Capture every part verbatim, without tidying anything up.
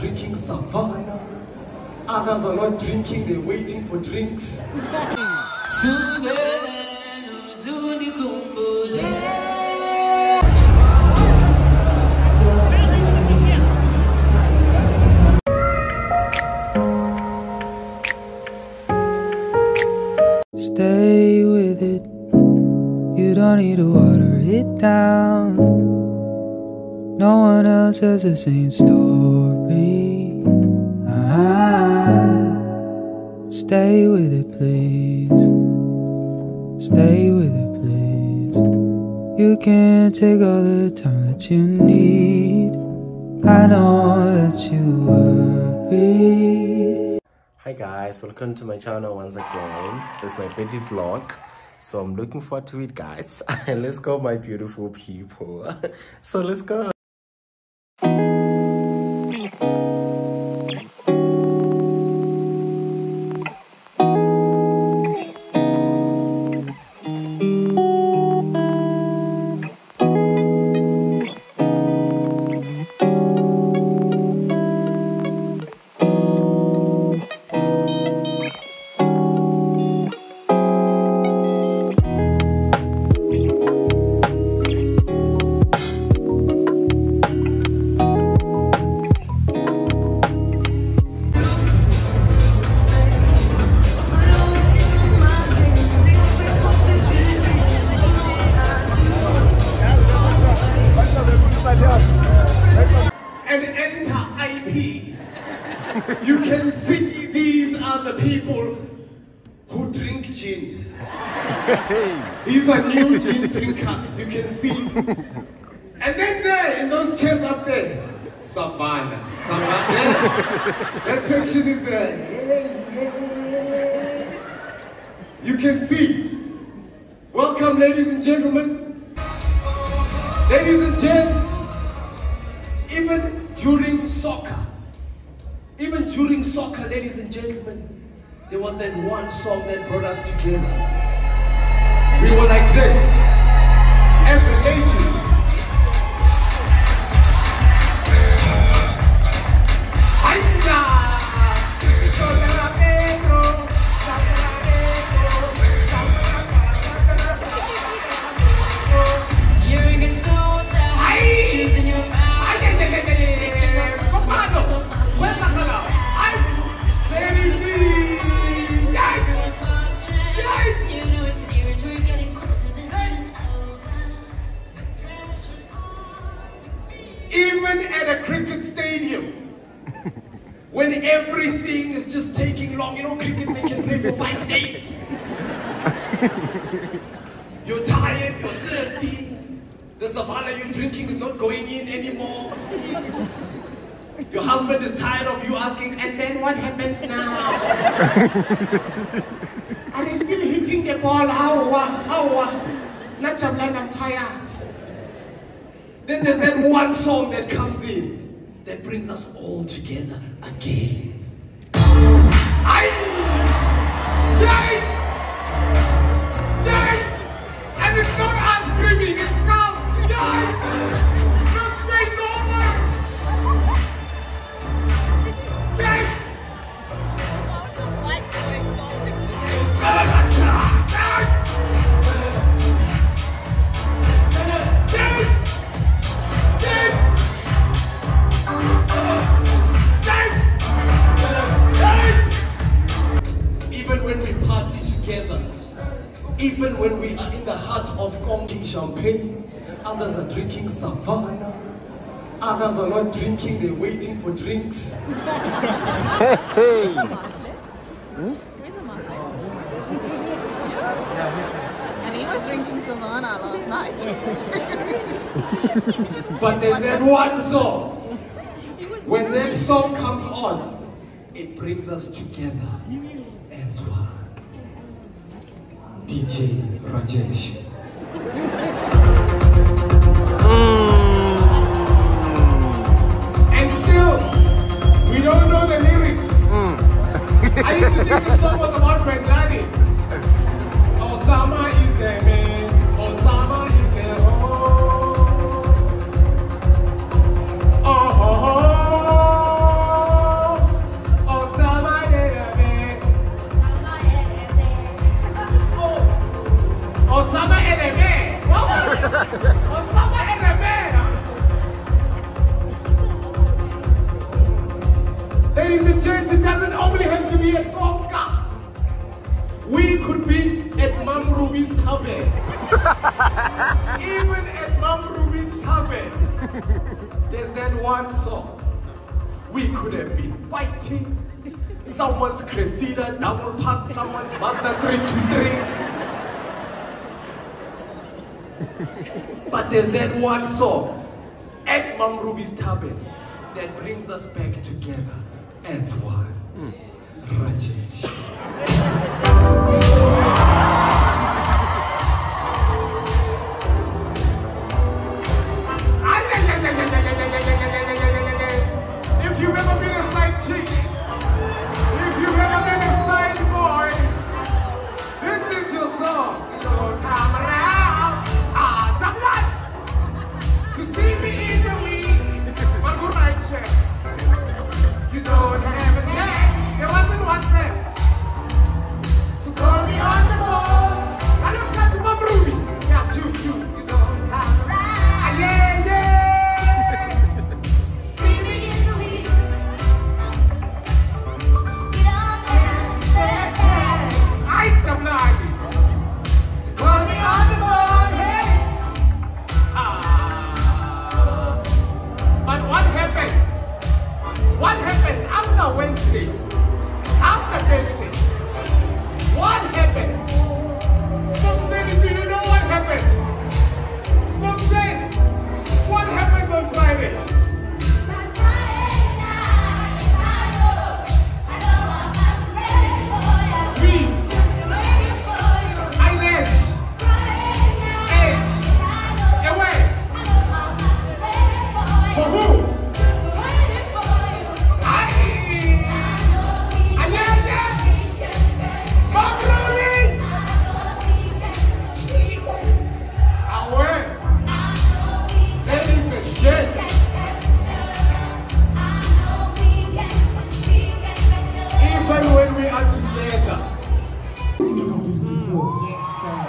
drinking Savannah. Others are not drinking, they're waiting for drinks. Stay with it, you don't need to water it down. No one else has the same story. Ah, stay with it, please. Stay with it, please. You can't take all the time that you need. I know that you worry. Hi guys, welcome to my channel once again. It's my birthday vlog, so I'm looking forward to it, guys. And let's go, my beautiful people. So let's go. And enter I P. You can see these are the people who drink gin. These are new gin drinkers, you can see. And then there, in those chairs up there, Savannah, Savannah. That section is there. You can see. Welcome, ladies and gentlemen. Ladies and gents, even during soccer, even during soccer, ladies and gentlemen, there was that one song that brought us together. We were like this, as a nation. Even at a cricket stadium, when everything is just taking long, you know, cricket they can play for five days. You're tired, you're thirsty, the Savannah you're drinking is not going in anymore. Your husband is tired of you asking, and then what happens now? Are they still hitting the ball? How? How? Not Jablan, I'm tired. Then there's that one song that comes in that brings us all together again. Aye! Yay! Yay! And it's not us screaming, it's called Yay! Just make normal! Yay! Even when we are in the heart of conking champagne, others are drinking Savannah, others are not drinking, they're waiting for drinks. And he was drinking Savannah last night. But there's that one song. When that song comes on, it brings us together as one. D J Rajesh. Mm. And still, we don't know the lyrics. Mm. I used to think the song was about Benghazi. Osama is there, man. Osama is there. Oh, oh, oh. Even at Mam Ruby's tavern, there's that one song. We could have been fighting. Someone's Cressida double pack, someone's Mazda three two three. But there's that one song at Mam Ruby's tavern that brings us back together as one. Mm. Rajesh.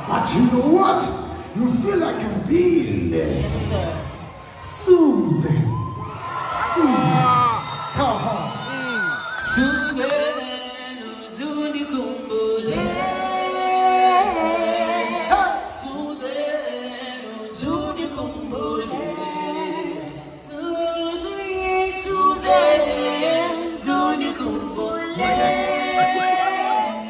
But you know what? You feel like you've been there. Yes, sir. Susan. Susan. Come on. Susan, Susan, Kumbule. Susan, Susan, Kumbule. Susan, Susan, Susan, Kumbule. Susan. I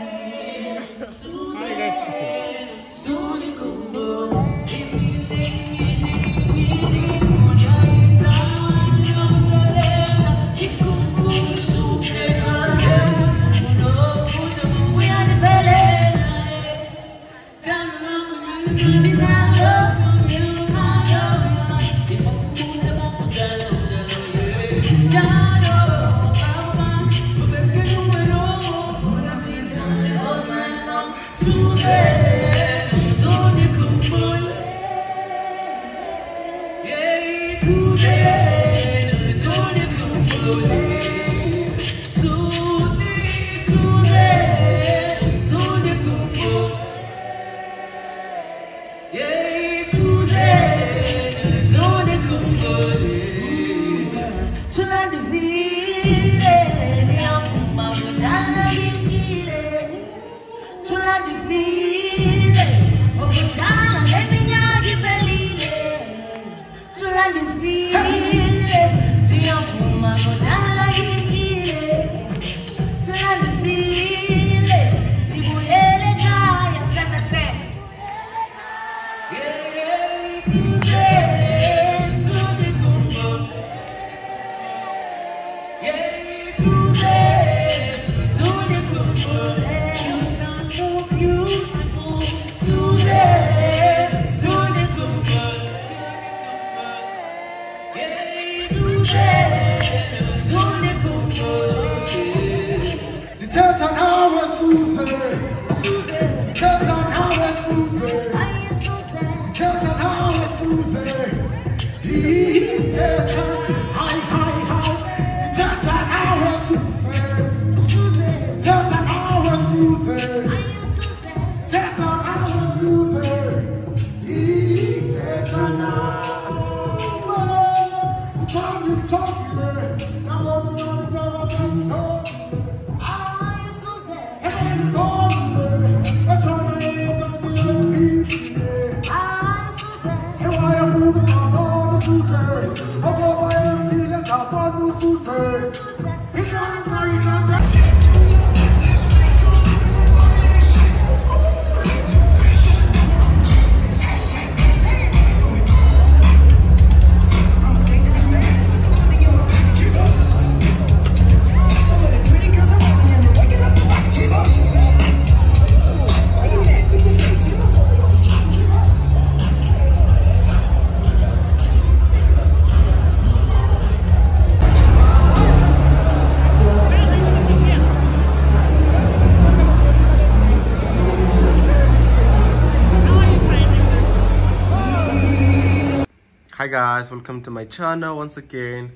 Hi guys, welcome to my channel once again.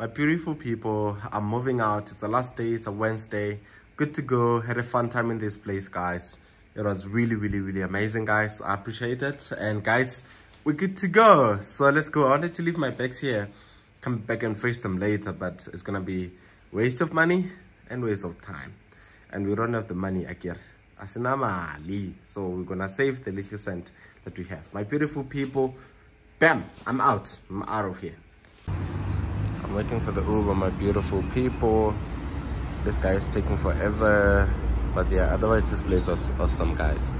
My beautiful people, I'm moving out. It's the last day, it's a Wednesday. Good to go. Had a fun time in this place, guys. It was really, really, really amazing, guys. I appreciate it. And guys, we're good to go. So let's go. I wanted to leave my bags here. Come back and fix them later, but it's gonna be waste of money and waste of time. And we don't have the money again. Asinamali. So we're gonna save the little cent that we have. My beautiful people. Bam! I'm out. I'm out of here. I'm waiting for the Uber, my beautiful people. This guy is taking forever. But yeah, otherwise this place was awesome, guys.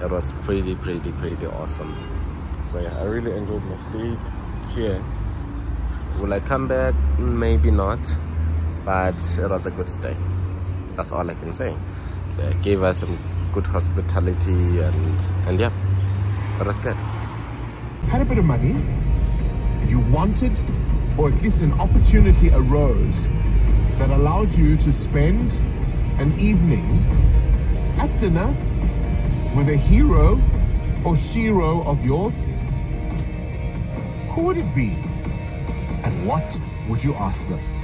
It was pretty, pretty, pretty awesome. So yeah, I really enjoyed my sleep here. Will I come back? Maybe not. But it was a good stay. That's all I can say. So it gave us some good hospitality and, and yeah, it was good. Had a bit of money, you wanted, or at least an opportunity arose that allowed you to spend an evening at dinner with a hero or shero of yours. Who would it be? And what would you ask them?